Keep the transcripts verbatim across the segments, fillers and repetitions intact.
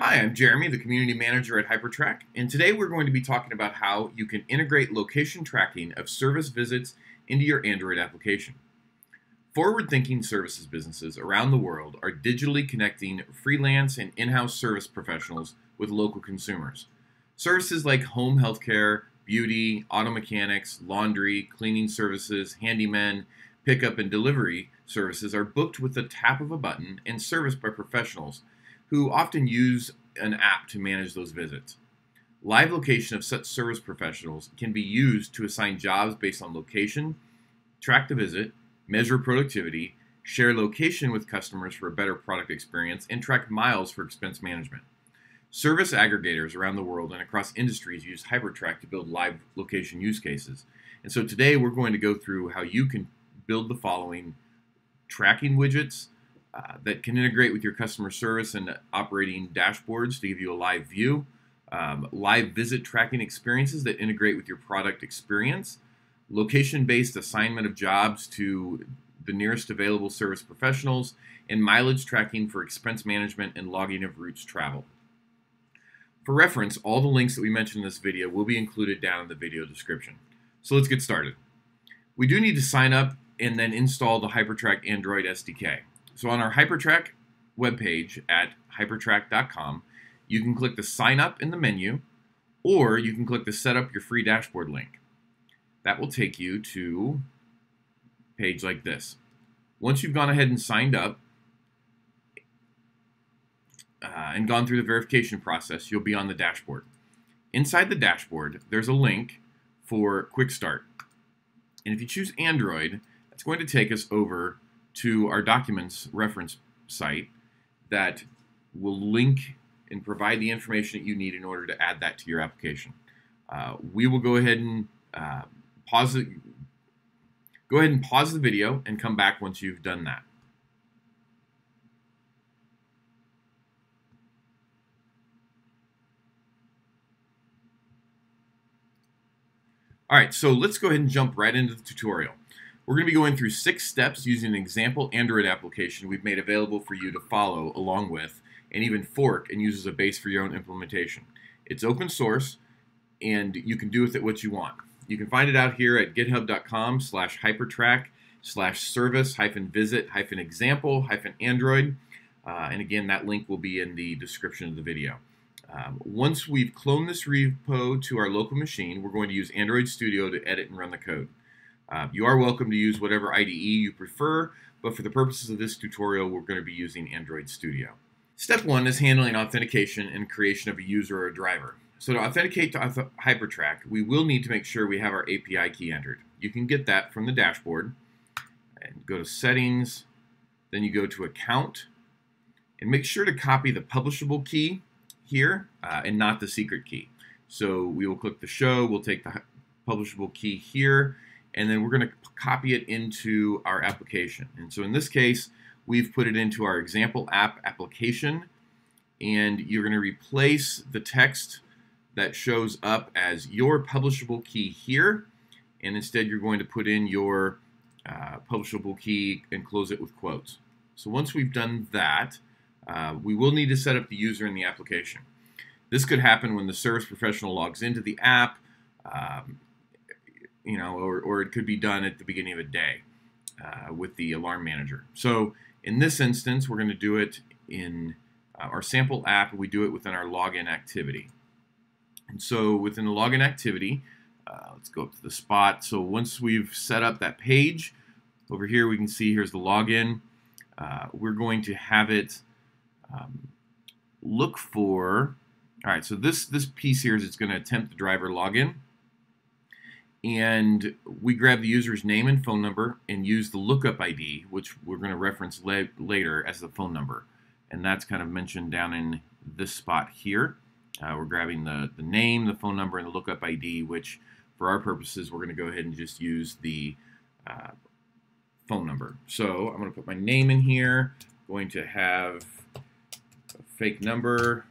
Hi, I'm Jeremy, the Community Manager at HyperTrack, and today we're going to be talking about how you can integrate location tracking of service visits into your Android application. Forward-thinking services businesses around the world are digitally connecting freelance and in-house service professionals with local consumers. Services like home healthcare, beauty, auto mechanics, laundry, cleaning services, handymen, pickup and delivery services are booked with the tap of a button and serviced by professionals who often use an app to manage those visits. Live location of such service professionals can be used to assign jobs based on location, track the visit, measure productivity, share location with customers for a better product experience, and track miles for expense management. Service aggregators around the world and across industries use HyperTrack to build live location use cases. And so today we're going to go through how you can build the following tracking widgets, Uh, that can integrate with your customer service and operating dashboards to give you a live view, um, live visit tracking experiences that integrate with your product experience, location-based assignment of jobs to the nearest available service professionals, and mileage tracking for expense management and logging of routes traveled. For reference, all the links that we mentioned in this video will be included down in the video description. So let's get started. We do need to sign up and then install the HyperTrack Android S D K. So on our HyperTrack webpage at hypertrack dot com, you can click the Sign Up in the menu, or you can click the Set Up Your Free Dashboard link. That will take you to a page like this. Once you've gone ahead and signed up uh, and gone through the verification process, you'll be on the dashboard. Inside the dashboard, there's a link for Quick Start. And if you choose Android, that's going to take us over to our documents reference site that will link and provide the information that you need in order to add that to your application. Uh, we will go ahead and uh, pause the, go ahead and pause the video and come back once you've done that. All right, so let's go ahead and jump right into the tutorial. We're going to be going through six steps using an example Android application we've made available for you to follow along with and even fork and use as a base for your own implementation. It's open source and you can do with it what you want. You can find it out here at github.com slash hypertrack slash service hyphen visit hyphen example hyphen Android. Uh, and again, that link will be in the description of the video. Um, once we've cloned this repo to our local machine, we're going to use Android Studio to edit and run the code. Uh, you are welcome to use whatever I D E you prefer, but for the purposes of this tutorial, we're going to be using Android Studio. Step one is handling authentication and creation of a user or a driver. So to authenticate to auth HyperTrack, we will need to make sure we have our A P I key entered. You can get that from the dashboard and go to Settings, then you go to Account, and make sure to copy the publishable key here uh, and not the secret key. So we will click the show, we'll take the publishable key here, and then we're going to copy it into our application. And so in this case, we've put it into our example app application, and you're going to replace the text that shows up as your publishable key here, and instead you're going to put in your uh, publishable key and close it with quotes. So once we've done that, uh, we will need to set up the user in the application. This could happen when the service professional logs into the app, um, you know, or, or it could be done at the beginning of a day uh, with the Alarm Manager. So in this instance, we're going to do it in uh, our sample app, and we do it within our login activity. And so within the login activity, uh, let's go up to the spot. So once we've set up that page, over here we can see here's the login. Uh, we're going to have it um, look for, all right, so this, this piece here is it's going to attempt the driver login. And we grab the user's name and phone number and use the lookup I D, which we're going to reference la later as the phone number. And that's kind of mentioned down in this spot here. Uh, we're grabbing the, the name, the phone number, and the lookup I D, which for our purposes, we're going to go ahead and just use the uh, phone number. So I'm going to put my name in here, I'm going to have a fake number,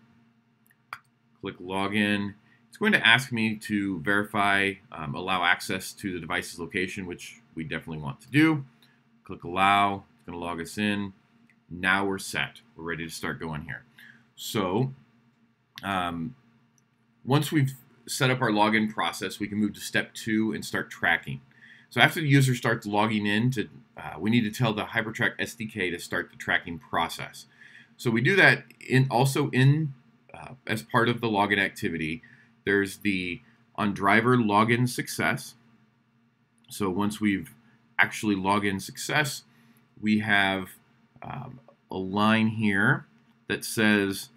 click login. It's going to ask me to verify, um, allow access to the device's location, which we definitely want to do. Click allow, it's going to log us in. Now we're set. We're ready to start going here. So um, once we've set up our login process, we can move to step two and start tracking. So after the user starts logging in, to, uh, we need to tell the HyperTrack S D K to start the tracking process. So we do that in also in uh, as part of the login activity. There's the on driver login success. So once we've actually logged in success, we have um, a line here that says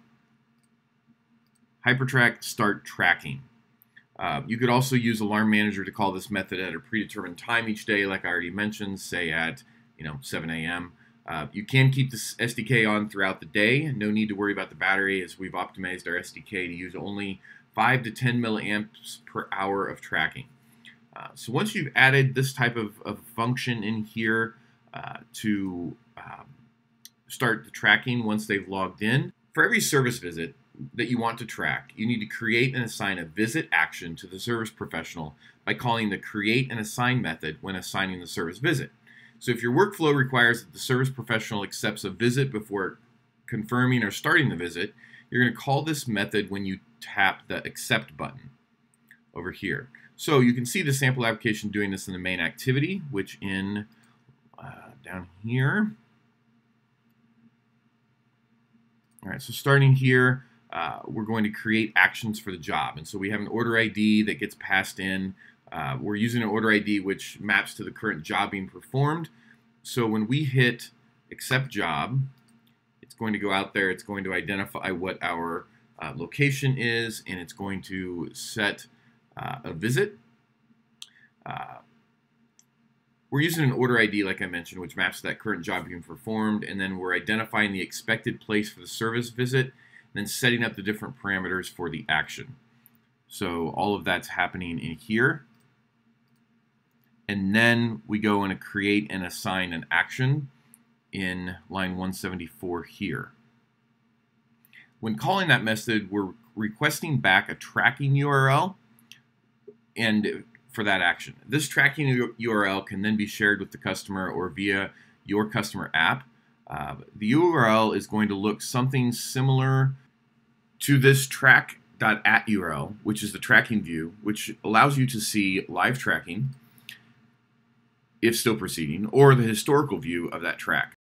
HyperTrack start tracking. Uh, you could also use Alarm Manager to call this method at a predetermined time each day, like I already mentioned, say at you know seven A M Uh, you can keep this S D K on throughout the day. No need to worry about the battery, as we've optimized our S D K to use only five to ten milliamps per hour of tracking. Uh, so once you've added this type of, of function in here uh, to um, start the tracking once they've logged in, for every service visit that you want to track, you need to create and assign a visit action to the service professional by calling the create and assign method when assigning the service visit. So if your workflow requires that the service professional accepts a visit before confirming or starting the visit, you're going to call this method when you tap the accept button over here. So you can see the sample application doing this in the main activity, which in uh, down here. All right, so starting here, uh, we're going to create actions for the job. And so we have an order I D that gets passed in. Uh, we're using an order I D which maps to the current job being performed. So when we hit accept job, it's going to go out there, it's going to identify what our uh, location is, and it's going to set uh, a visit. Uh, we're using an order I D, like I mentioned, which maps to that current job being performed, and then we're identifying the expected place for the service visit, and then setting up the different parameters for the action. So all of that's happening in here. And then we go and create and assign an action in line one seventy-four here. When calling that method, we're requesting back a tracking U R L and for that action. This tracking U R L can then be shared with the customer or via your customer app. Uh, the U R L is going to look something similar to this track dot at U R L, which is the tracking view, which allows you to see live tracking, if still proceeding, or the historical view of that track.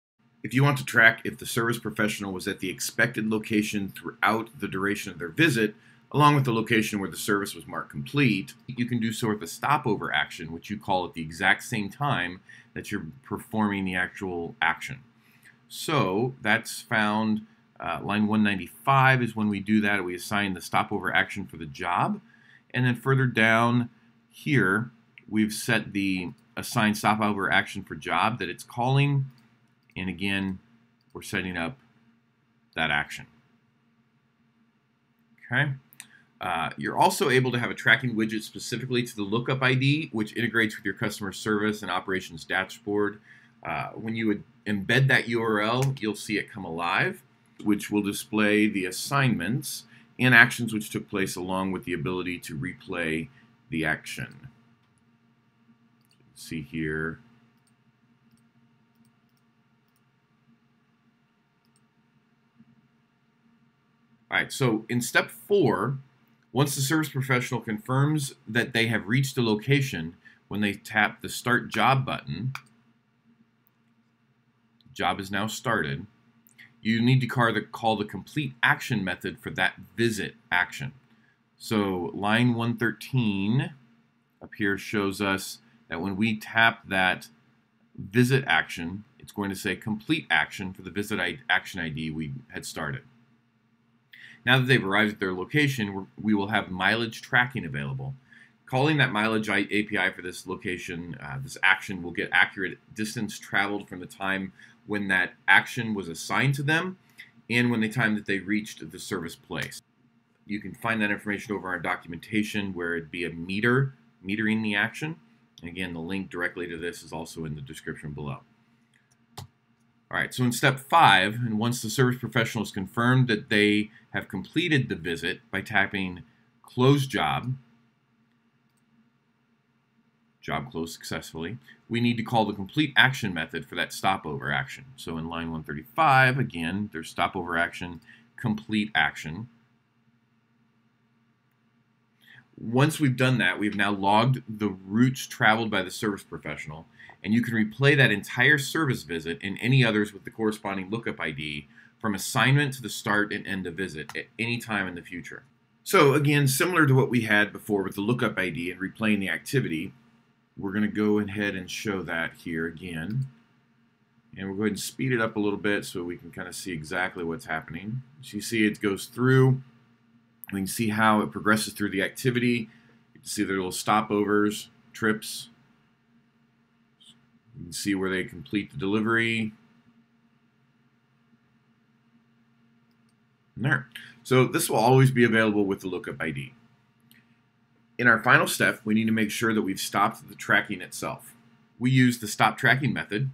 If you want to track if the service professional was at the expected location throughout the duration of their visit, along with the location where the service was marked complete, you can do so with a stopover action, which you call at the exact same time that you're performing the actual action. So that's found uh, line one ninety-five is when we do that. We assign the stopover action for the job. And then further down here, we've set the assign stopover action for job that it's calling. And again, we're setting up that action. Okay. Uh, you're also able to have a tracking widget specifically to the lookup I D, which integrates with your customer service and operations dashboard. Uh, when you would embed that U R L, you'll see it come alive, which will display the assignments and actions which took place, along with the ability to replay the action. See here. All right, so in step four, once the service professional confirms that they have reached a location, when they tap the Start Job button, job is now started, you need to call the, call the Complete Action method for that visit action. So line one thirteen up here shows us that when we tap that visit action, it's going to say Complete Action for the visit action I D we had started. Now that they've arrived at their location, we will have mileage tracking available. Calling that mileage A P I for this location, uh, this action, will get accurate distance traveled from the time when that action was assigned to them and when the time that they reached the service place. You can find that information over our documentation, where it'd be a meter, metering the action. And again, the link directly to this is also in the description below. All right, so in step five, and once the service professional is confirmed that they have completed the visit by tapping Close Job, job closed successfully, we need to call the Complete Action method for that stopover action. So in line one thirty-five, again, there's stopover action, Complete Action. Once we've done that, we've now logged the routes traveled by the service professional, and you can replay that entire service visit and any others with the corresponding lookup I D from assignment to the start and end of visit at any time in the future. So again, similar to what we had before with the lookup I D and replaying the activity, we're going to go ahead and show that here again. And we'll go ahead and speed it up a little bit so we can kind of see exactly what's happening. So you see it goes through. We can see how it progresses through the activity. You can see their little stopovers, trips. You can see where they complete the delivery. And there. So this will always be available with the lookup I D. In our final step, we need to make sure that we've stopped the tracking itself. We use the stop tracking method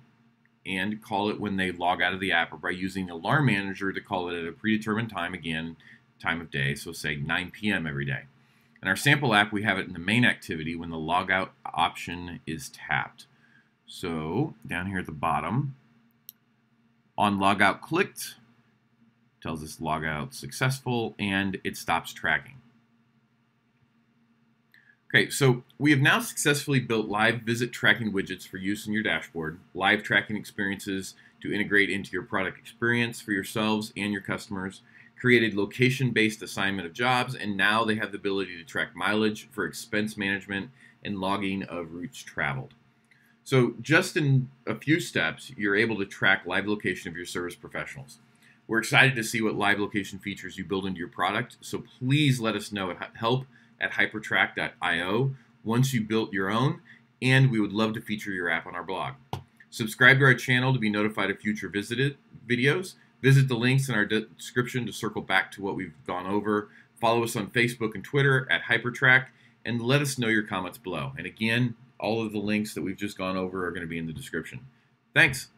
and call it when they log out of the app, or by using Alarm Manager to call it at a predetermined time, again, time of day, so say nine P M every day. In our sample app, we have it in the main activity when the logout option is tapped. So down here at the bottom, on logout clicked, tells us logout successful, and it stops tracking. Okay, so we have now successfully built live visit tracking widgets for use in your dashboard, live tracking experiences to integrate into your product experience for yourselves and your customers, created location-based assignment of jobs, and now they have the ability to track mileage for expense management and logging of routes traveled. So just in a few steps, you're able to track live location of your service professionals. We're excited to see what live location features you build into your product, so please let us know at help at hypertrack dot I O once you built your own, and we would love to feature your app on our blog. Subscribe to our channel to be notified of future visited videos. Visit the links in our description to circle back to what we've gone over. Follow us on Facebook and Twitter at HyperTrack, and let us know your comments below. And again, all of the links that we've just gone over are going to be in the description. Thanks.